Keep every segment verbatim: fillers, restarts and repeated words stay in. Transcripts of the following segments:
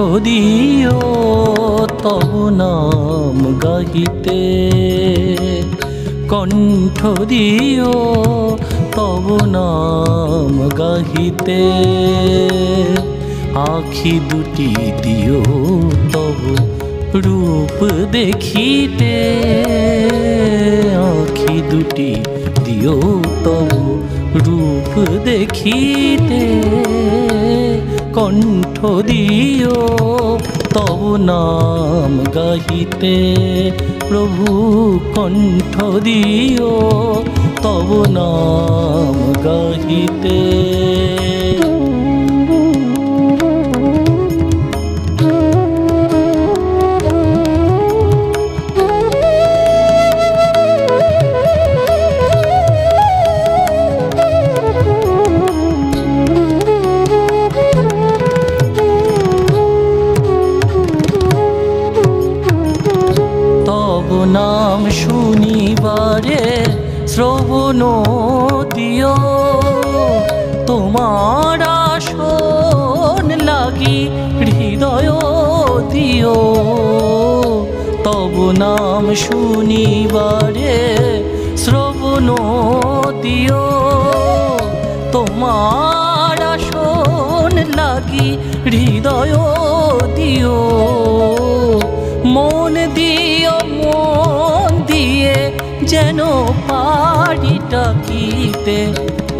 दियो तब नाम गाहिते, कण्ठ दियो तब नाम गाहिते। आखि दुटी दियो तब रूप देखिते, आखि दुटी दियो तब रूप देखिते। कण्ठ दियो तब नाम गाहिते, प्रभु कण्ठ दियो तब नाम गाहिते। नाम शुनिबारे श्रवण दियो, तोमार आसन लागी हृदय दियो। तब नाम शुनिबारे श्रवण दियो, तोमार आसन लागी हृदय दियो। मन दियो मन दिए जेनो पारी टाकीते,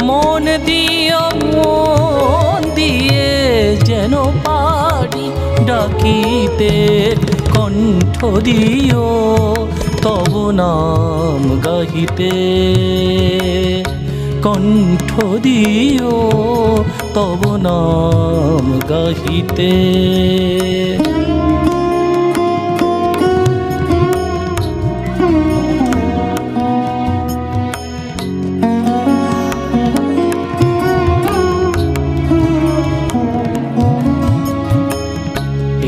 मन दियो मन दिए जेनो पारी डाकीते। कण्ठ दियो तब नाम गाहिते, कण्ठ दियो तब नाम गाहिते।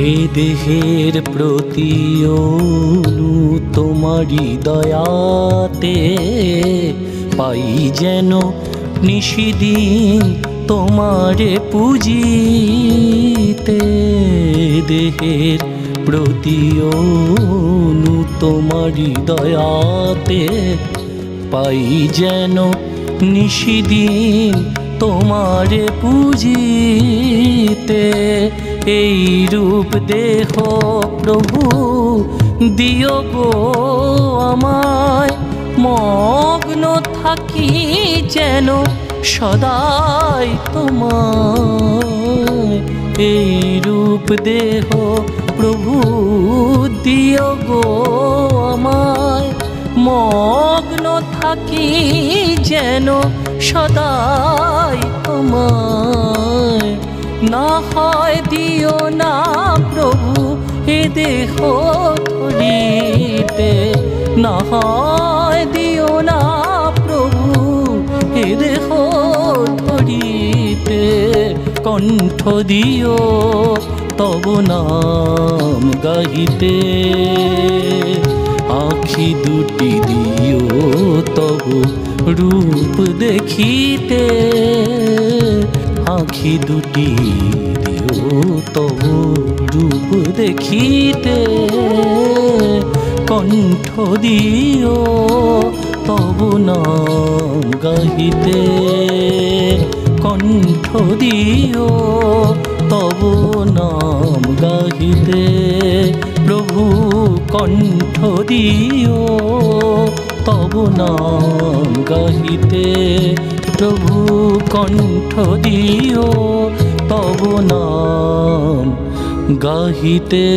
ए देहेर प्रति अनु तोमारी दयाते, पाई जेन निशिदिन तोमारे पूजिते। देहेर प्रति अनु तोमारी दयाते, पाई जेन निशिदिन तोमारे पूजिते। एई रूप देह प्रभु दियो गो आमाय, मग्न थाकी जेनो सदाई तोमाय। एई रूप देह प्रभु दियो गो आमाय, मग्न थाकी जेनो सदाई तोमाय। ना हाय दियो ना प्रभु ए देखो थोड़ीते, ना हाय दियो ना प्रभु ए देखो थोड़ीते। कण्ठ दियो तब नाम गाहिते, आँखि दुटी दियो तब रूप देखिते। आँखि दुटी दियो तब रूप देखिते। कण्ठ दियो तब नाम गाहिते, कण्ठ दियो तब नाम गाहिते। प्रभु कण्ठ दियो तब नाम गाहिते, प्रभु कण्ठ दियो तब नाम गाहिते।